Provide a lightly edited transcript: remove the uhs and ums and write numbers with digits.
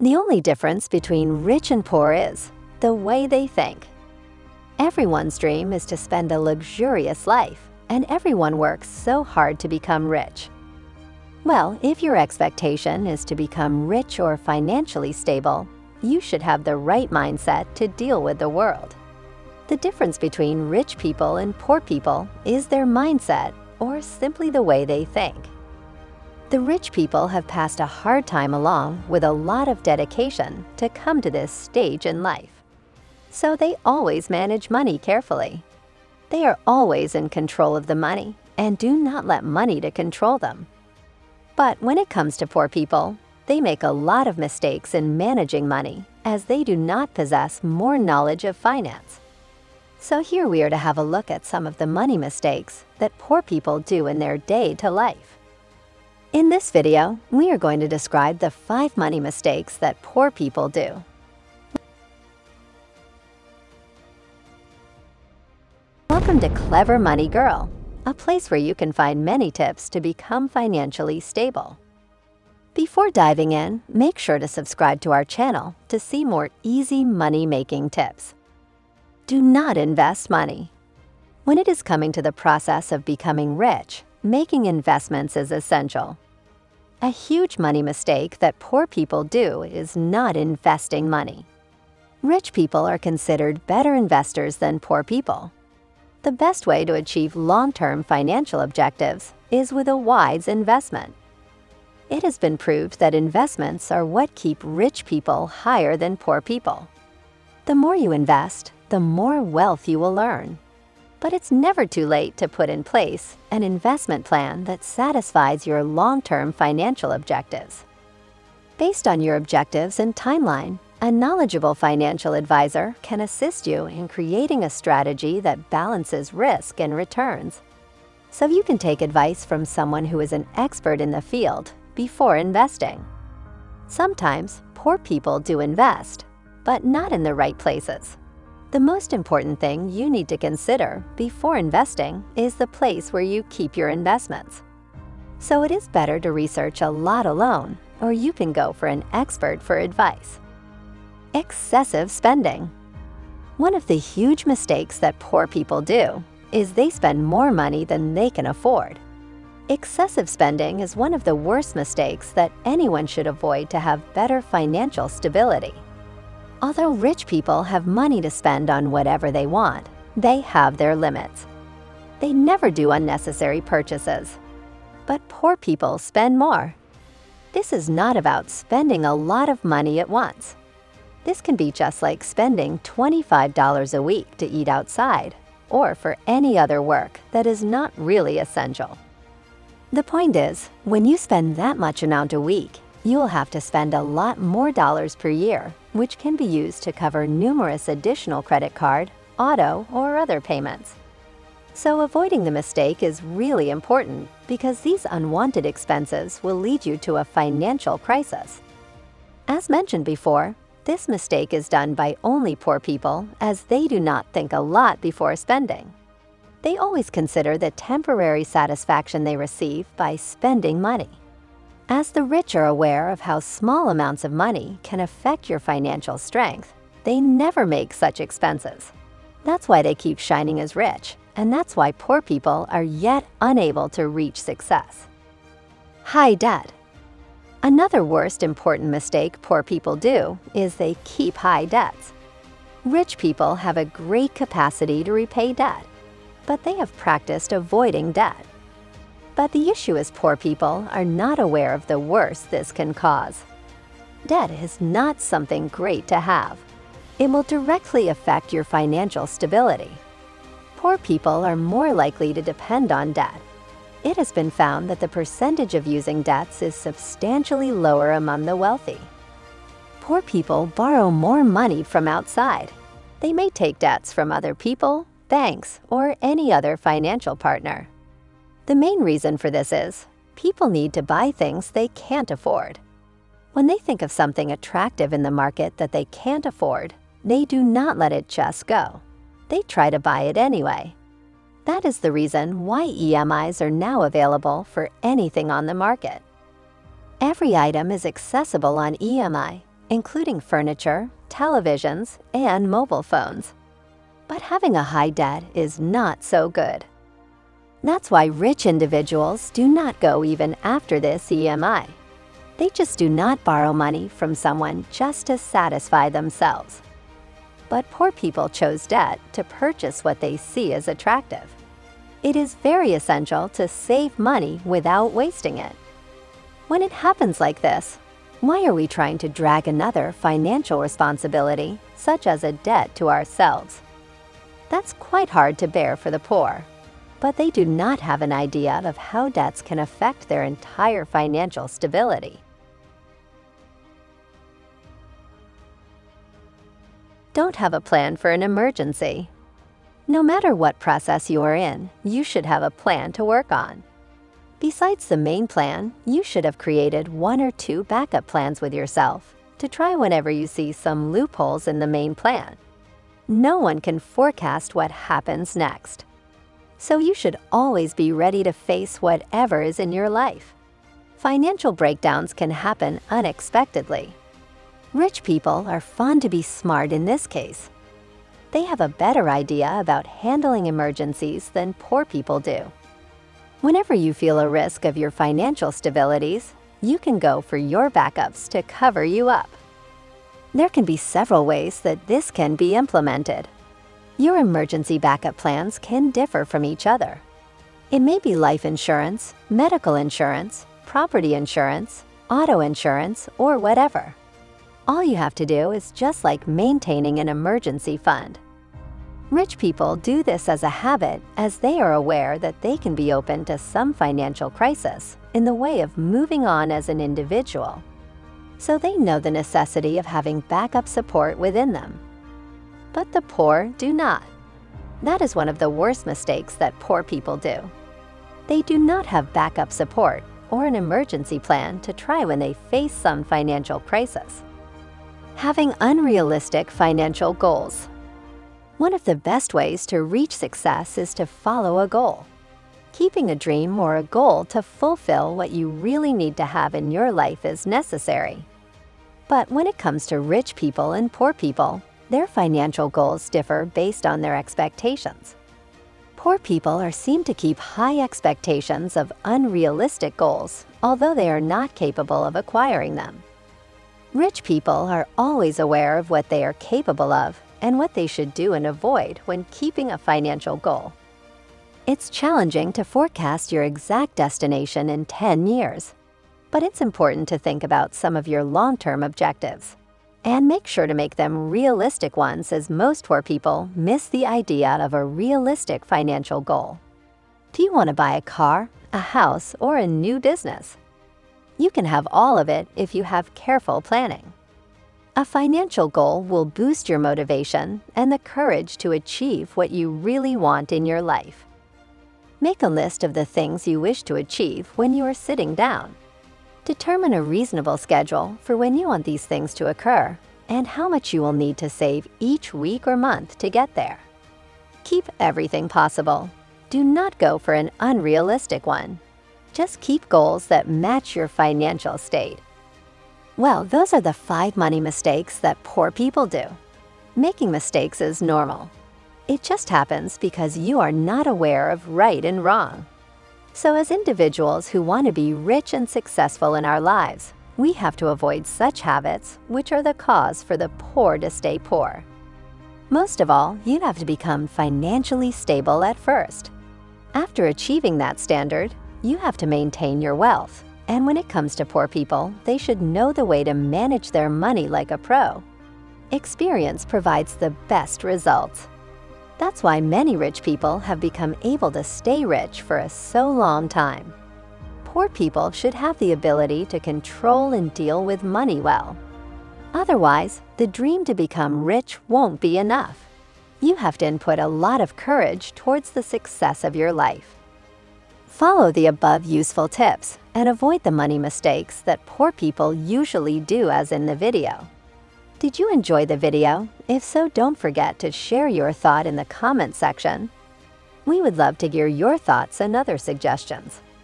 The only difference between rich and poor is the way they think. Everyone's dream is to spend a luxurious life, and everyone works so hard to become rich. Well, if your expectation is to become rich or financially stable, you should have the right mindset to deal with the world. The difference between rich people and poor people is their mindset, or simply the way they think. The rich people have passed a hard time along with a lot of dedication to come to this stage in life. So they always manage money carefully. They are always in control of the money and do not let money to control them. But when it comes to poor people, they make a lot of mistakes in managing money as they do not possess more knowledge of finance. So here we are to have a look at some of the money mistakes that poor people do in their day-to-day life. In this video, we are going to describe the 5 money mistakes that poor people do. Welcome to Clever Money Girl, a place where you can find many tips to become financially stable. Before diving in, make sure to subscribe to our channel to see more easy money-making tips. Do not invest money. When it is coming to the process of becoming rich, making investments is essential. A huge money mistake that poor people do is not investing money. Rich people are considered better investors than poor people. The best way to achieve long-term financial objectives is with a wise investment. It has been proved that investments are what keep rich people higher than poor people. The more you invest, the more wealth you will earn. But it's never too late to put in place an investment plan that satisfies your long-term financial objectives. Based on your objectives and timeline, a knowledgeable financial advisor can assist you in creating a strategy that balances risk and returns. So you can take advice from someone who is an expert in the field before investing. Sometimes poor people do invest, but not in the right places. The most important thing you need to consider before investing is the place where you keep your investments. So it is better to research a lot alone, or you can go for an expert for advice. Excessive spending. One of the huge mistakes that poor people do is they spend more money than they can afford. Excessive spending is one of the worst mistakes that anyone should avoid to have better financial stability. Although rich people have money to spend on whatever they want, they have their limits. They never do unnecessary purchases. But poor people spend more. This is not about spending a lot of money at once. This can be just like spending $25 a week to eat outside or for any other work that is not really essential. The point is, when you spend that much amount a week, you will have to spend a lot more dollars per year, which can be used to cover numerous additional credit card, auto, or other payments. So avoiding the mistake is really important because these unwanted expenses will lead you to a financial crisis. As mentioned before, this mistake is done by only poor people as they do not think a lot before spending. They always consider the temporary satisfaction they receive by spending money. As the rich are aware of how small amounts of money can affect your financial strength, they never make such expenses. That's why they keep shining as rich, and that's why poor people are yet unable to reach success. High debt. Another worst important mistake poor people do is they keep high debts. Rich people have a great capacity to repay debt, but they have practiced avoiding debt. But the issue is poor people are not aware of the worst this can cause. Debt is not something great to have. It will directly affect your financial stability. Poor people are more likely to depend on debt. It has been found that the percentage of using debts is substantially lower among the wealthy. Poor people borrow more money from outside. They may take debts from other people, banks, or any other financial partner. The main reason for this is, people need to buy things they can't afford. When they think of something attractive in the market that they can't afford, they do not let it just go. They try to buy it anyway. That is the reason why EMIs are now available for anything on the market. Every item is accessible on EMI, including furniture, televisions, and mobile phones. But having a high debt is not so good. That's why rich individuals do not go even after this EMI. They just do not borrow money from someone just to satisfy themselves. But poor people chose debt to purchase what they see as attractive. It is very essential to save money without wasting it. When it happens like this, why are we trying to drag another financial responsibility, such as a debt, to ourselves? That's quite hard to bear for the poor, but they do not have an idea of how debts can affect their entire financial stability. Don't have a plan for an emergency. No matter what process you are in, you should have a plan to work on. Besides the main plan, you should have created 1 or 2 backup plans with yourself to try whenever you see some loopholes in the main plan. No one can forecast what happens next. So you should always be ready to face whatever is in your life. Financial breakdowns can happen unexpectedly. Rich people are fond to be smart in this case. They have a better idea about handling emergencies than poor people do. Whenever you feel a risk of your financial stabilities, you can go for your backups to cover you up. There can be several ways that this can be implemented. Your emergency backup plans can differ from each other. It may be life insurance, medical insurance, property insurance, auto insurance, or whatever. All you have to do is just like maintaining an emergency fund. Rich people do this as a habit as they are aware that they can be open to some financial crisis in the way of moving on as an individual. So they know the necessity of having backup support within them. But the poor do not. That is one of the worst mistakes that poor people do. They do not have backup support or an emergency plan to try when they face some financial crisis. Having unrealistic financial goals. One of the best ways to reach success is to follow a goal. Keeping a dream or a goal to fulfill what you really need to have in your life is necessary. But when it comes to rich people and poor people, their financial goals differ based on their expectations. Poor people seem to keep high expectations of unrealistic goals, although they are not capable of acquiring them. Rich people are always aware of what they are capable of and what they should do and avoid when keeping a financial goal. It's challenging to forecast your exact destination in 10 years, but it's important to think about some of your long-term objectives and make sure to make them realistic ones, as most poor people miss the idea of a realistic financial goal. Do you want to buy a car, a house, or a new business? You can have all of it if you have careful planning. A financial goal will boost your motivation and the courage to achieve what you really want in your life. Make a list of the things you wish to achieve when you are sitting down. Determine a reasonable schedule for when you want these things to occur and how much you will need to save each week or month to get there. Keep everything possible. Do not go for an unrealistic one. Just keep goals that match your financial state. Well, those are the 5 money mistakes that poor people do. Making mistakes is normal. It just happens because you are not aware of right and wrong. So as individuals who want to be rich and successful in our lives, we have to avoid such habits, which are the cause for the poor to stay poor. Most of all, you'd have to become financially stable at first. After achieving that standard, you have to maintain your wealth, and when it comes to poor people, they should know the way to manage their money like a pro. Experience provides the best results. That's why many rich people have become able to stay rich for so long time. Poor people should have the ability to control and deal with money well. Otherwise, the dream to become rich won't be enough. You have to input a lot of courage towards the success of your life. Follow the above useful tips and avoid the money mistakes that poor people usually do, as in the video. Did you enjoy the video? If so, don't forget to share your thought in the comment section. We would love to hear your thoughts and other suggestions.